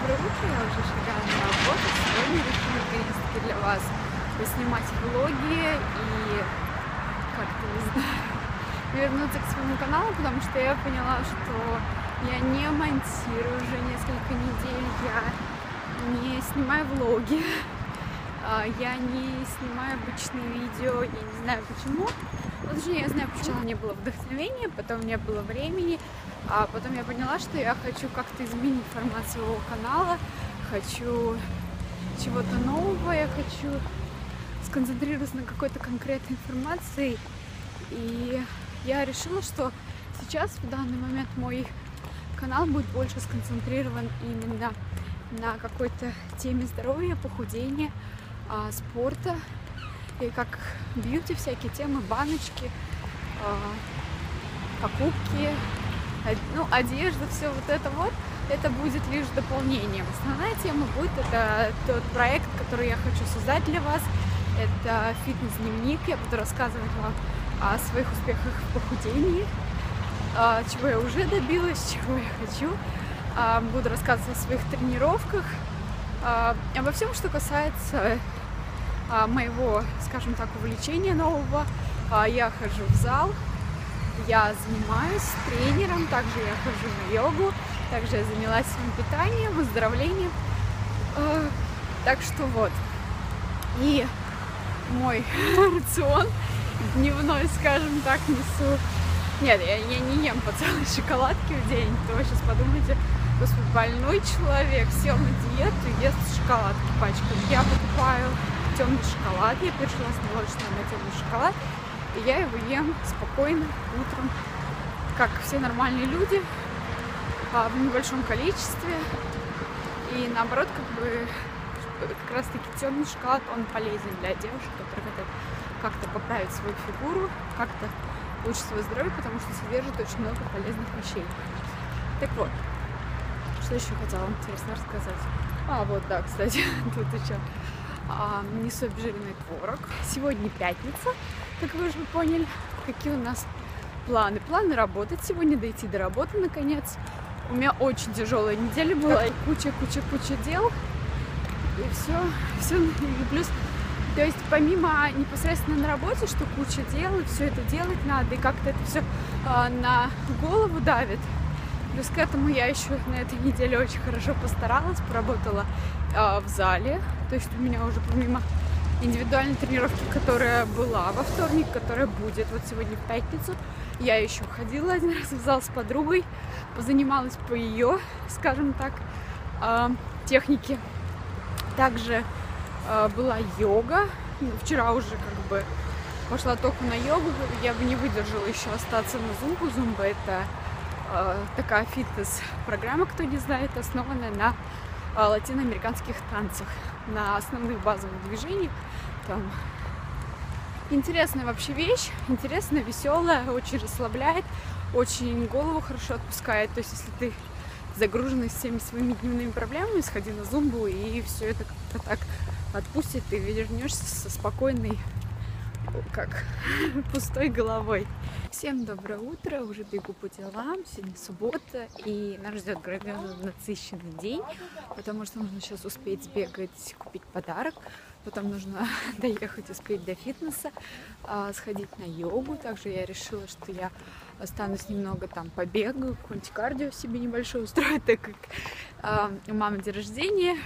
Доброе утро, я уже шла на работу. Сегодня решила наконец-таки для вас поснимать влоги и как-то, не знаю, вернуться к своему каналу, потому что я поняла, что я не монтирую уже несколько недель, я не снимаю влоги, я не снимаю обычные видео, я не знаю почему. Точнее, я знаю, почему. У меня было вдохновение, потом не было времени, а потом я поняла, что я хочу как-то изменить формат своего канала, хочу чего-то нового, я хочу сконцентрироваться на какой-то конкретной информации. И я решила, что сейчас, в данный момент, мой канал будет больше сконцентрирован именно на какой-то теме здоровья, похудения, спорта и как бьюти, всякие темы, баночки, покупки, ну, одежда, все вот это вот. Это будет лишь дополнением. Основная тема будет это тот проект, который я хочу создать для вас. Это фитнес-дневник. Я буду рассказывать вам о своих успехах в похудении, чего я уже добилась, чего я хочу. Буду рассказывать о своих тренировках, обо всем, что касается моего, скажем так, увлечения нового. Я хожу в зал, я занимаюсь с тренером, также я хожу на йогу, также я занялась своим питанием, выздоровлением. Так что вот. И мой рацион дневной, скажем так, несу. Нет, я не ем по целой шоколадке в день, то вы сейчас подумайте, господи, больной человек сел на диету и ест шоколадки пачками. Я покупаю темный шоколад, я перешла с молочного на темный шоколад, и я его ем спокойно утром, как все нормальные люди, в небольшом количестве. И наоборот, как бы, как раз таки темный шоколад, он полезен для девушек, которые хотят как-то поправить свою фигуру, как-то лучше свое здоровье, потому что содержит очень много полезных вещей. Так вот, что еще хотела вам интересно рассказать? А, вот, да, кстати, тут еще несу обжиренный творог. Сегодня пятница, как вы уже поняли, какие у нас планы. Планы работать сегодня, дойти до работы, наконец. У меня очень тяжелая неделя была, куча дел, и все, и плюс... То есть помимо непосредственно на работе, что куча дел, и все это делать надо, и как-то это все на голову давит. Плюс к этому я еще на этой неделе очень хорошо постаралась, поработала в зале. То есть у меня уже помимо индивидуальной тренировки, которая была во вторник, которая будет вот сегодня в пятницу, я еще ходила один раз в зал с подругой, позанималась по ее, скажем так, технике. Также была йога, вчера уже как бы пошла только на йогу, я бы не выдержала еще остаться на зумбу. Зумба — это такая фитнес-программа, кто не знает, основанная на латиноамериканских танцах, на основных базовых движениях. Там интересная вообще вещь, интересная, веселая, очень расслабляет, очень голову хорошо отпускает. То есть если ты загруженный всеми своими дневными проблемами, сходи на зумбу, и все это как-то так отпустит, и вернешься со спокойной, как пустой головой. Всем доброе утро, уже бегу по делам, сегодня суббота, и нас ждет грандиозно насыщенный день, потому что нужно сейчас успеть сбегать, купить подарок, потом нужно доехать, успеть до фитнеса, сходить на йогу. Также я решила, что я останусь немного там, побегаю, какое-нибудь кардио себе небольшое устрою, так как у мамы день рождения,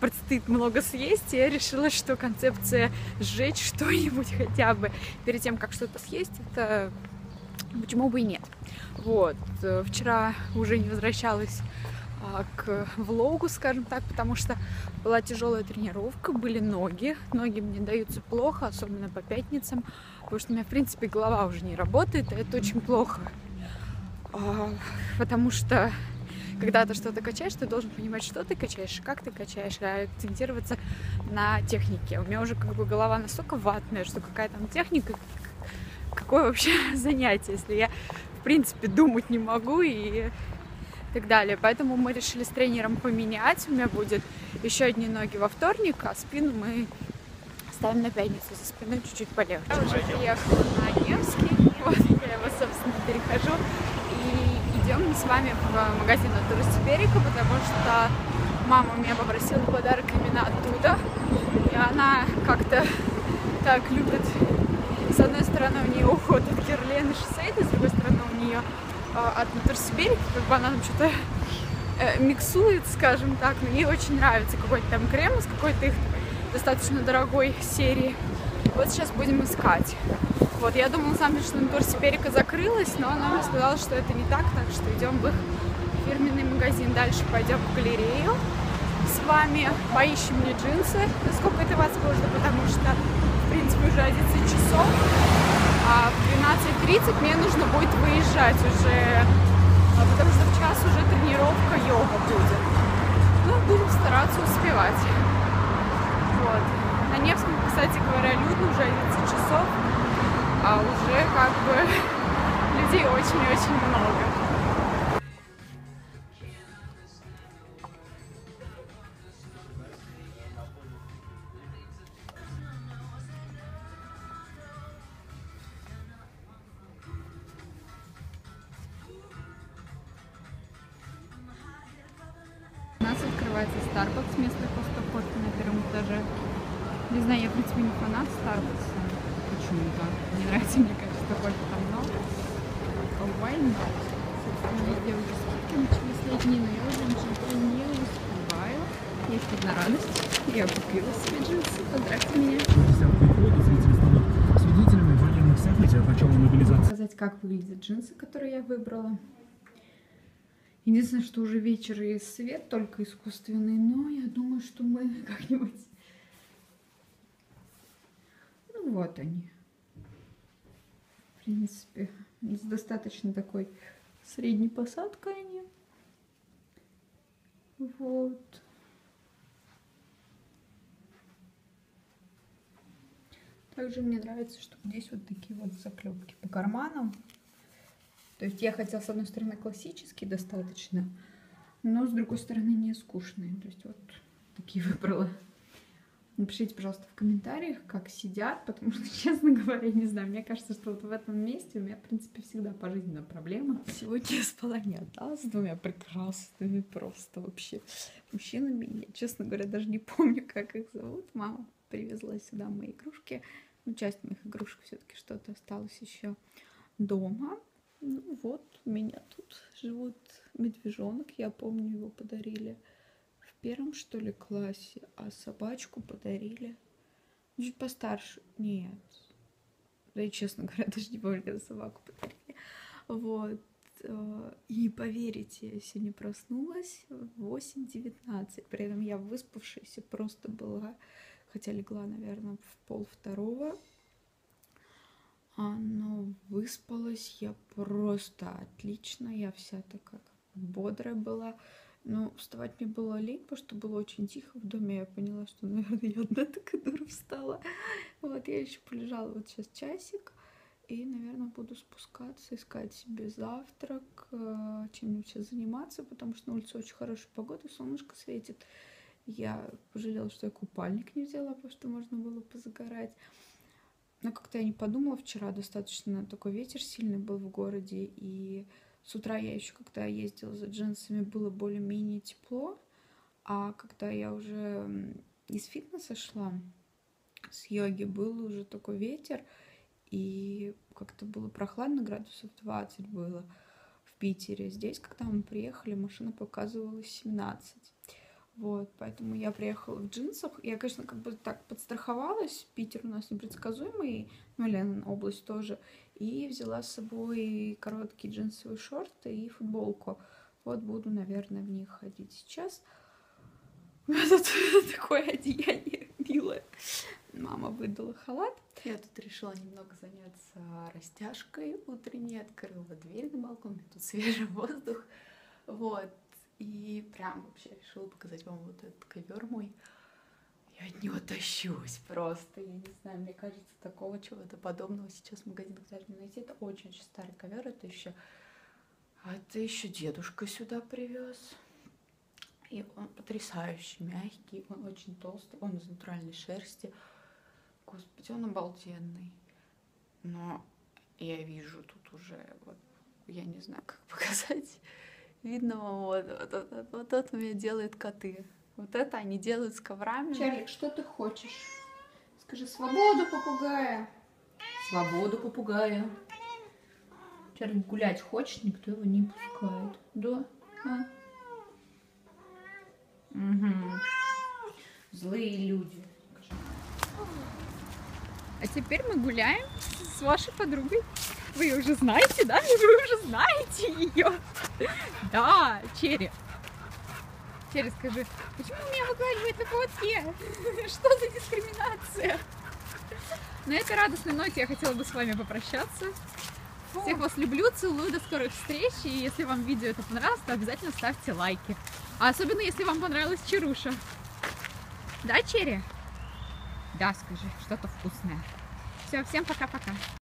предстоит много съесть, и я решила, что концепция сжечь что-нибудь хотя бы перед тем, как что-то съесть, это почему бы и нет. Вот. Вчера уже не возвращалась к влогу, скажем так, потому что была тяжелая тренировка, были ноги. Ноги мне даются плохо, особенно по пятницам, потому что у меня, в принципе, голова уже не работает, и это очень плохо. Потому что когда ты что-то качаешь, ты должен понимать, что ты качаешь, как ты качаешь, а акцентироваться на технике. У меня уже как бы голова настолько ватная, что какая там техника, какое вообще занятие, если я, в принципе, думать не могу и так далее. Поэтому мы решили с тренером поменять. У меня будет еще одни ноги во вторник, а спину мы ставим на пятницу. За спиной чуть-чуть полегче. Я уже приехала на Невский, вот я его, собственно, перехожу. И идем с вами в магазин Natural Siberia, потому что мама меня попросила подарок именно оттуда. И она как-то так любит. С одной стороны, у нее уход от Guerlain и Shiseido, с другой стороны, у нее от Natural Siberia, как бы она там что-то миксует, скажем так. Но ей очень нравится какой-то там крем из какой-то их достаточно дорогой серии. Вот сейчас будем искать. Вот, я думала, сами, что Natural Siberia закрылась, но она мне сказала, что это не так, так что идем в их фирменный магазин. Дальше пойдем в галерею с вами, поищем мне джинсы, насколько это возможно, потому что, в принципе, уже 11 часов, а в 12:30 мне нужно будет выезжать уже, потому что в час уже тренировка йога будет. Ну, будем стараться успевать. Вот. На Невском, кстати говоря, людно, уже 11 часов, а уже как бы людей очень-очень много. У нас открывается Starbucks вместо Costa кофе на первом этаже. Не знаю, я, в принципе, не фанат Starbucks. Почему-то. Не нравится, мне кажется, кофе там много. Колбайн, да. Собственно, я сделаю скидки, начались летние, но я уже ничего не успеваю. Есть одна радость. Я купила себе джинсы, поздравьте меня. Свидетелями военных событий от начала мобилизации. Показать, как выглядят джинсы, которые я выбрала. Единственное, что уже вечер и свет только искусственный, но я думаю, что мы как-нибудь... Ну вот они. В принципе, с достаточно такой средней посадкой они. Вот. Также мне нравится, что здесь вот такие вот заклепки по карманам. То есть я хотела, с одной стороны, классический достаточно, но, с другой стороны, не скучный. То есть вот такие выбрала. Напишите, пожалуйста, в комментариях, как сидят, потому что, честно говоря, не знаю. Мне кажется, что вот в этом месте у меня, в принципе, всегда пожизненная проблема. Сегодня я спала не одна, с двумя прекрасными просто вообще мужчинами. Я, честно говоря, даже не помню, как их зовут. Мама привезла сюда мои игрушки. Ну, часть моих игрушек все-таки что-то осталось еще дома. Ну вот, у меня тут живут медвежонок, я помню, его подарили в первом, что ли, классе, а собачку подарили чуть постарше, нет, да и, честно говоря, даже не помню, когда собаку подарили, вот, и не поверите, я сегодня проснулась в 8:19, при этом я выспавшаяся просто была, хотя легла, наверное, в 1:30. Но выспалась я просто отлично, я вся такая бодрая была. Но вставать мне было лень, потому что было очень тихо в доме. Я поняла, что, наверное, я одна такая дура встала. Вот, я еще полежала вот сейчас часик. И, наверное, буду спускаться, искать себе завтрак, чем-нибудь сейчас заниматься, потому что на улице очень хорошая погода, солнышко светит. Я пожалела, что я купальник не взяла, потому что можно было позагорать. Но как-то я не подумала вчера, достаточно такой ветер сильный был в городе, и с утра я еще, когда ездила за джинсами, было более-менее тепло, а когда я уже из фитнеса шла, с йоги, был уже такой ветер, и как-то было прохладно, градусов 20 было в Питере. Здесь, когда мы приехали, машина показывала 17. Вот, поэтому я приехала в джинсах. Я, конечно, как бы так подстраховалась. Питер у нас непредсказуемый, ну, Ленин область тоже. И взяла с собой короткие джинсовые шорты и футболку. Вот буду, наверное, в них ходить сейчас. У меня тут такое одеяние милое. Мама выдала халат. Я тут решила немного заняться растяжкой утренней. Открыла дверь на балкон, у меня тут свежий воздух. Вот. И прям вообще решила показать вам вот этот ковер мой. Я от него тащусь просто. Я не знаю, мне кажется, такого чего-то подобного сейчас в магазинах даже не найти. Это очень-очень старый ковер. Это еще дедушка сюда привез. И он потрясающе мягкий, он очень толстый, он из натуральной шерсти. Господи, он обалденный. Но я вижу тут уже вот. я не знаю, как показать. Видно вам, вот это у меня делают коты. Вот это они делают с коврами. Чарлик, что ты хочешь? Скажи свободу, попугая. Свободу, попугая. Чарлик гулять хочет, никто его не пускает. Да? А? Угу. Злые люди. А теперь мы гуляем с вашей подругой. Вы ее уже знаете, да? Вы уже знаете ее. Да, Черри. Черри, скажи, почему меня выкладывают на поводке? Что за дискриминация? На этой радостной ноте я хотела бы с вами попрощаться. Всех вас люблю, целую, до скорых встреч. И если вам видео это понравилось, то обязательно ставьте лайки. А особенно, если вам понравилась Черуша. Да, Черри? Да, скажи, что-то вкусное. Все, всем пока-пока.